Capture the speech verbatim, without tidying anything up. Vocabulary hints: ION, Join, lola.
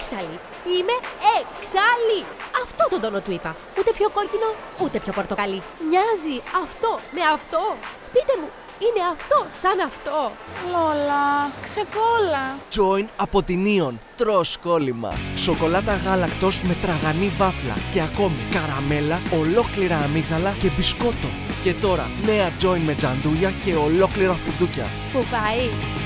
έξαλλη. Είμαι έξαλλη. Αυτό τον τόνο του είπα. Ούτε πιο κόκκινο, ούτε πιο πορτοκαλί. Μοιάζει αυτό με αυτό. Πείτε μου, είναι αυτό σαν αυτό. Λόλα, ξεπόλα. Join από την Άιον. Τρως κόλλημα. Σοκολάτα γάλακτος με τραγανή βάφλα. Και ακόμη καραμέλα, ολόκληρα αμύγδαλα και μπισκότο. Και τώρα νέα Join με τζαντούλια και ολόκληρα φουντούκια. Που πάει.